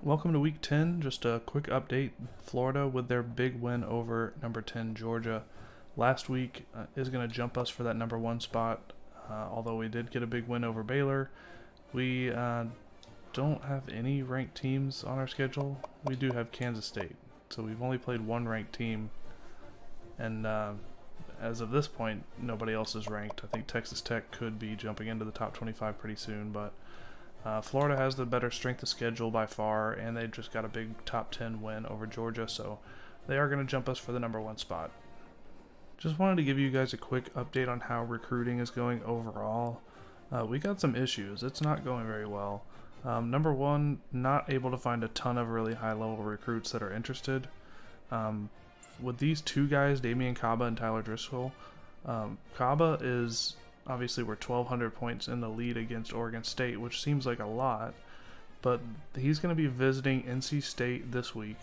Welcome to week 10. Just a quick update. Florida with their big win over number 10 Georgia last week is going to jump us for that number 1 spot. Although we did get a big win over Baylor, we don't have any ranked teams on our schedule. We do have Kansas State, so we've only played one ranked team, and as of this point nobody else is ranked. I think Texas Tech could be jumping into the top 25 pretty soon, but Florida has the better strength of schedule by far, and they just got a big top 10 win over Georgia, so they are going to jump us for the number 1 spot. Just wanted to give you guys a quick update on how recruiting is going overall. We got some issues. It's not going very well. Number one, not able to find a ton of really high-level recruits that are interested. With these two guys, Damian Caba and Tyler Driscoll, Caba is... Obviously, we're 1,200 points in the lead against Oregon State, which seems like a lot, but he's going to be visiting NC State this week.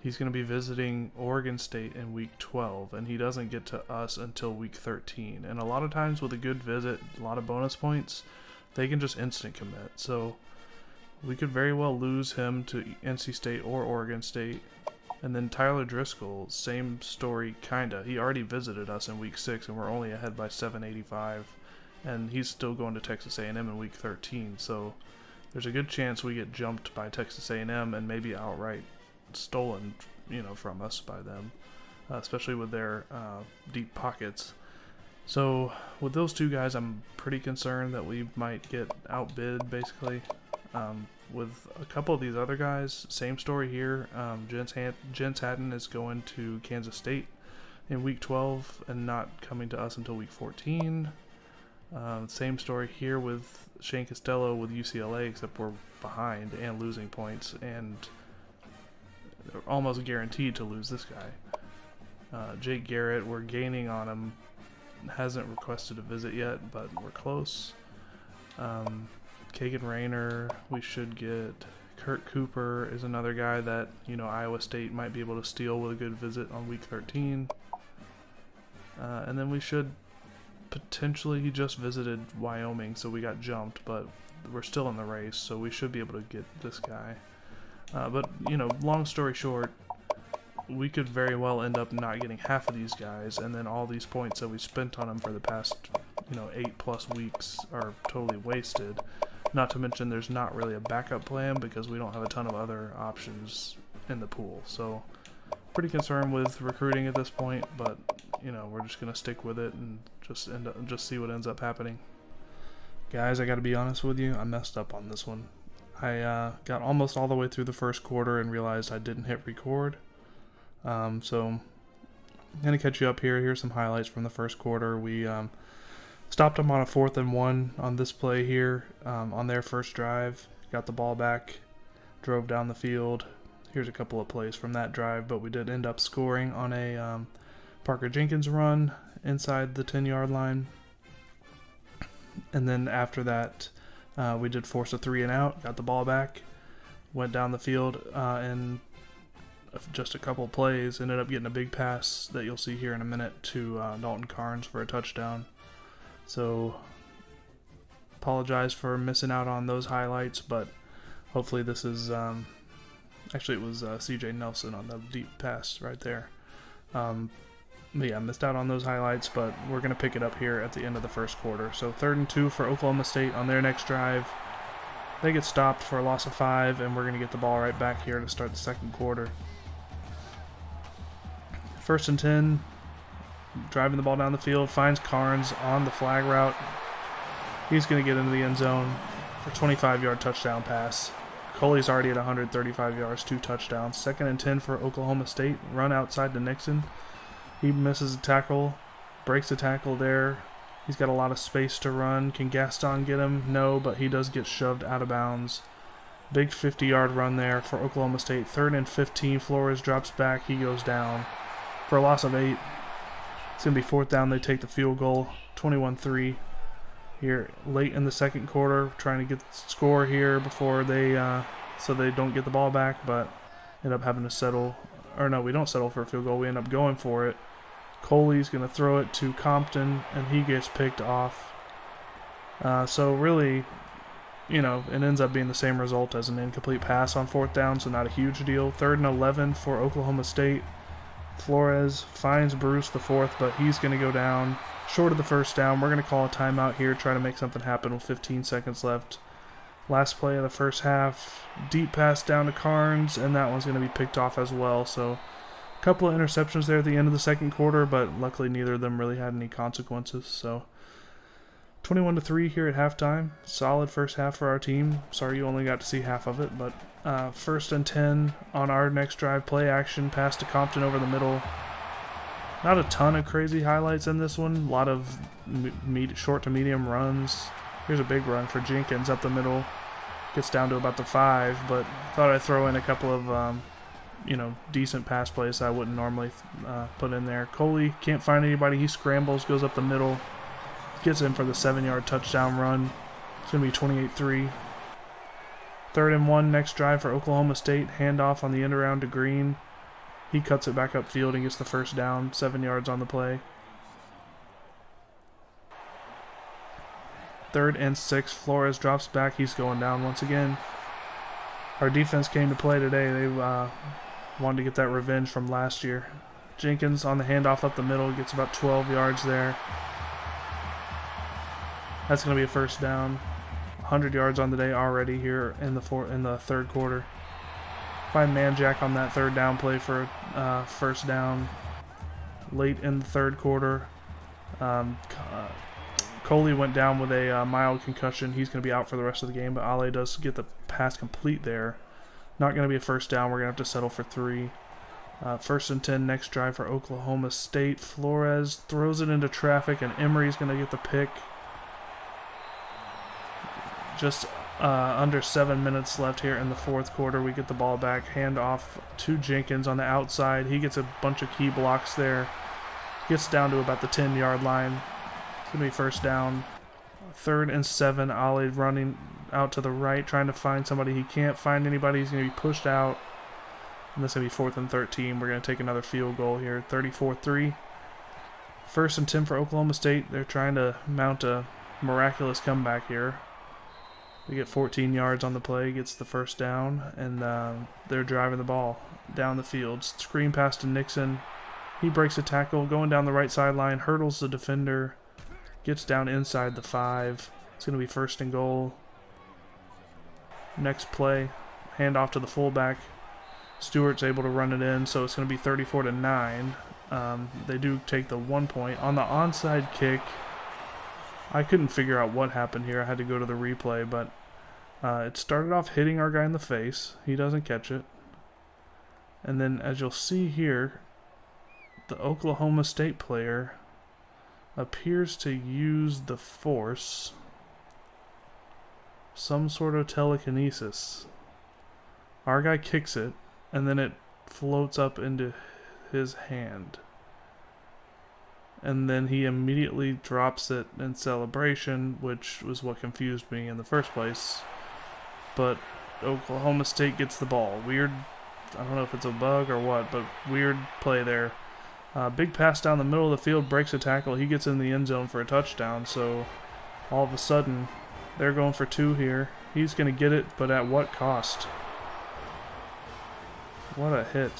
He's going to be visiting Oregon State in week 12, and he doesn't get to us until week 13. And a lot of times with a good visit, a lot of bonus points, they can just instant commit. So we could very well lose him to NC State or Oregon State. And then Tyler Driscoll, same story, kinda. He already visited us in week 6, and we're only ahead by 785, and he's still going to Texas A&M in week 13, so there's a good chance we get jumped by Texas A&M and maybe outright stolen, you know, from us by them, especially with their deep pockets. So with those two guys, I'm pretty concerned that we might get outbid, basically. With a couple of these other guys, same story here. Jens Hatton is going to Kansas State in week 12 and not coming to us until week 14. Same story here with Shane Costello with UCLA, except we're behind and losing points, and they're almost guaranteed to lose this guy. Jake Garrett, we're gaining on him. Hasn't requested a visit yet, but we're close. Kagan Rainer, we should get. Kurt Cooper is another guy that, you know, Iowa State might be able to steal with a good visit on week 13. And then we should potentially, he just visited Wyoming, so we got jumped, but we're still in the race, so we should be able to get this guy. But, you know, long story short, we could very well end up not getting half of these guys, and then all these points that we spent on them for the past, you know, 8+ weeks are totally wasted. Not to mention there's not really a backup plan because we don't have a ton of other options in the pool. So pretty concerned with recruiting at this point, but you know, we're just gonna stick with it and just see what ends up happening. Guys, I gotta be honest with you, I messed up on this one. I got almost all the way through the first quarter and realized I didn't hit record. So I'm gonna catch you up here. Here's some highlights from the first quarter. We stopped them on a 4th and 1 on this play here, on their first drive. Got the ball back, drove down the field. Here's a couple of plays from that drive, but we did end up scoring on a Parker Jenkins run inside the 10-yard line. And then after that, we did force a 3-and-out, got the ball back, went down the field, and just a couple of plays, ended up getting a big pass that you'll see here in a minute to Dalton Carnes for a touchdown. So apologize for missing out on those highlights, but hopefully this is, actually it was CJ Nelson on the deep pass right there. But yeah, missed out on those highlights, but we're going to pick it up here at the end of the first quarter. So 3rd and 2 for Oklahoma State on their next drive. They get stopped for a loss of 5, and we're going to get the ball right back here to start the second quarter. 1st and 10. Driving the ball down the field, finds Carnes on the flag route. He's going to get into the end zone for a 25-yard touchdown pass. Coley's already at 135 yards, 2 touchdowns. 2nd and 10 for Oklahoma State. Run outside to Nixon. He misses a tackle, breaks a tackle there. He's got a lot of space to run. Can Gaston get him? No, but he does get shoved out of bounds. Big 50-yard run there for Oklahoma State. 3rd and 15. Flores drops back. He goes down for a loss of 8. It's going to be 4th down. They take the field goal, 21-3 here late in the second quarter, trying to get the score here before they so they don't get the ball back, but end up having to settle. Or no, we don't settle for a field goal. We end up going for it. Coley's going to throw it to Compton, and he gets picked off. So really, you know, it ends up being the same result as an incomplete pass on 4th down, so not a huge deal. 3rd and 11 for Oklahoma State. Flores finds Bruce the 4th, but he's going to go down short of the 1st down. We're going to call a timeout here, try to make something happen with 15 seconds left. Last play of the first half, deep pass down to Carnes, and that one's going to be picked off as well. So a couple of interceptions there at the end of the second quarter, but luckily neither of them really had any consequences. So 21-3 here at halftime. Solid first half for our team. Sorry you only got to see half of it, but 1st and 10 on our next drive. Play action, pass to Compton over the middle. Not a ton of crazy highlights in this one. A lot of short to medium runs. Here's a big run for Jenkins up the middle. Gets down to about the 5, but thought I'd throw in a couple of you know, decent pass plays I wouldn't normally put in there. Coley can't find anybody. He scrambles, goes up the middle, gets in for the 7-yard touchdown run. It's going to be 28-3. 3rd and 1 next drive for Oklahoma State. Handoff on the end around to Green. He cuts it back upfield and gets the 1st down. 7 yards on the play. 3rd and 6. Flores drops back. He's going down once again. Our defense came to play today. They wanted to get that revenge from last year. Jenkins on the handoff up the middle. Gets about 12 yards there. That's going to be a 1st down. 100 yards on the day already here in the third quarter. Find Man Jack on that 3rd down play for 1st down. Late in the third quarter. Coley went down with a mild concussion. He's going to be out for the rest of the game, but Ale does get the pass complete there. Not going to be a 1st down. We're going to have to settle for 3. 1st and 10 next drive for Oklahoma State. Flores throws it into traffic, and Emery's going to get the pick. Just under 7 minutes left here in the fourth quarter. We get the ball back. Hand off to Jenkins on the outside. He gets a bunch of key blocks there. Gets down to about the 10-yard line. It's going to be 1st down. 3rd and 7. Ollie running out to the right, trying to find somebody. He can't find anybody. He's going to be pushed out. And that's going to be 4th and 13. We're going to take another field goal here. 34-3. 1st and 10 for Oklahoma State. They're trying to mount a miraculous comeback here. They get 14 yards on the play, gets the 1st down, and they're driving the ball down the field. Screen pass to Nixon. He breaks a tackle, going down the right sideline, hurdles the defender, gets down inside the 5. It's going to be 1st and goal. Next play, handoff to the fullback. Stewart's able to run it in, so it's going to be 34-9. They do take the 1 point. On the onside kick, I couldn't figure out what happened here. I had to go to the replay, but it started off hitting our guy in the face. He doesn't catch it. And then, as you'll see here, the Oklahoma State player appears to use the force. Some sort of telekinesis. Our guy kicks it, and then it floats up into his hand. And then he immediately drops it in celebration, which was what confused me in the first place. But Oklahoma State gets the ball. Weird, I don't know if it's a bug or what, but weird play there. Big pass down the middle of the field, breaks a tackle. He gets in the end zone for a touchdown, so all of a sudden they're going for 2 here. He's going to get it, but at what cost? What a hit.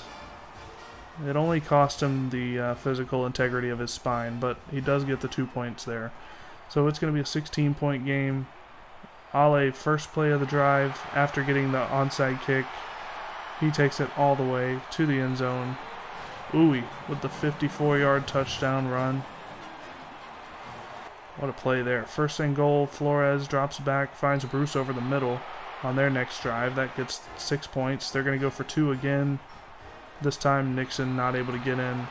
It only cost him the physical integrity of his spine, but he does get the 2 points there. So it's going to be a 16-point game. Ale, first play of the drive, after getting the onside kick, he takes it all the way to the end zone. Uwe with the 54-yard touchdown run. What a play there. 1st and goal, Flores drops back, finds Bruce over the middle on their next drive. That gets 6 points. They're going to go for 2 again. This time Nixon not able to get in.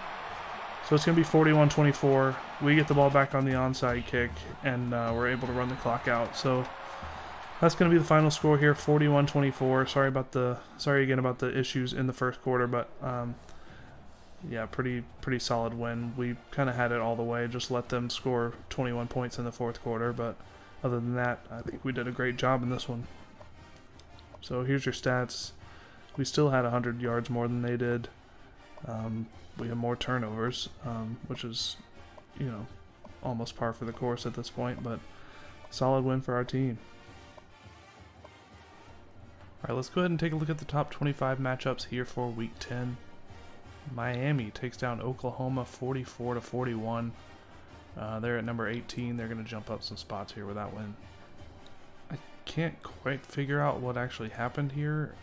So it's going to be 41-24. We get the ball back on the onside kick, and we're able to run the clock out. So that's going to be the final score here, 41-24. Sorry again about the issues in the first quarter, but yeah, pretty solid win. We kind of had it all the way. Just let them score 21 points in the fourth quarter, but other than that, I think we did a great job in this one. So here's your stats. We still had 100 yards more than they did. We had more turnovers, which is, you know, almost par for the course at this point, but solid win for our team. Alright, let's go ahead and take a look at the top 25 matchups here for Week 10. Miami takes down Oklahoma 44-41. They're at number 18. They're going to jump up some spots here with that win. I can't quite figure out what actually happened here.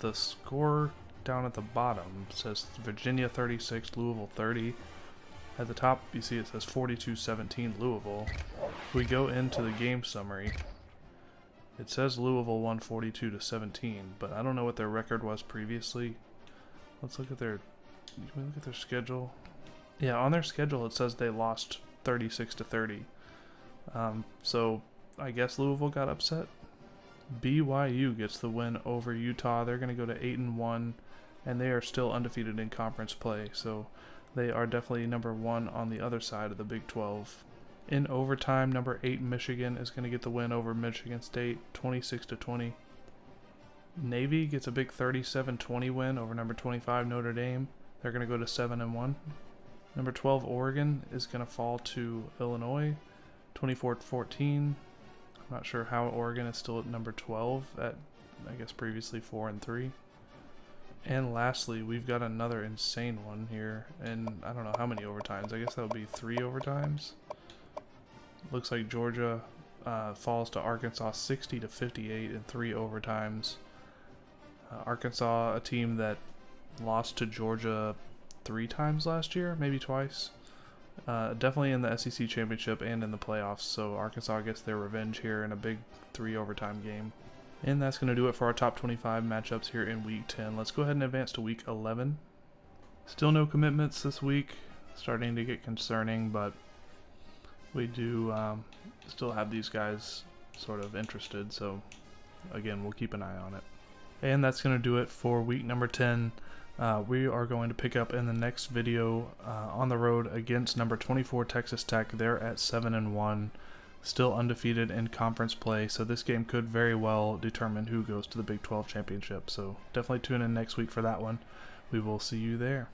The score down at the bottom says Virginia 36, Louisville 30. At the top, you see it says 42-17 Louisville. If we go into the game summary, it says Louisville won 42-17, but I don't know what their record was previously. Let's look at their. Can we look at their schedule? Yeah, on their schedule it says they lost 36-30. So I guess Louisville got upset. BYU gets the win over Utah. They're going to go to 8-1, and they are still undefeated in conference play. So they are definitely number one on the other side of the Big 12. In overtime, number 8 Michigan is going to get the win over Michigan State, 26-20. Navy gets a big 37-20 win over number 25 Notre Dame. They're going to go to 7-1. Number 12 Oregon is going to fall to Illinois, 24-14. I'm not sure how Oregon is still at number 12 at, I guess, previously 4-3. And lastly, we've got another insane one here, and I don't know how many overtimes. I guess that would be 3 overtimes. Looks like Georgia falls to Arkansas 60-58 in 3 overtimes. Arkansas, a team that lost to Georgia 3 times last year, maybe twice. Definitely in the SEC Championship and in the playoffs, so Arkansas gets their revenge here in a big 3 overtime game. And that's going to do it for our top 25 matchups here in Week 10. Let's go ahead and advance to Week 11. Still no commitments this week. Starting to get concerning, but we do still have these guys sort of interested. So, again, we'll keep an eye on it. And that's going to do it for week number 10. We are going to pick up in the next video on the road against number 24 Texas Tech. They're at 7-1. Still undefeated in conference play, so this game could very well determine who goes to the Big 12 championship. So definitely tune in next week for that one. We will see you there.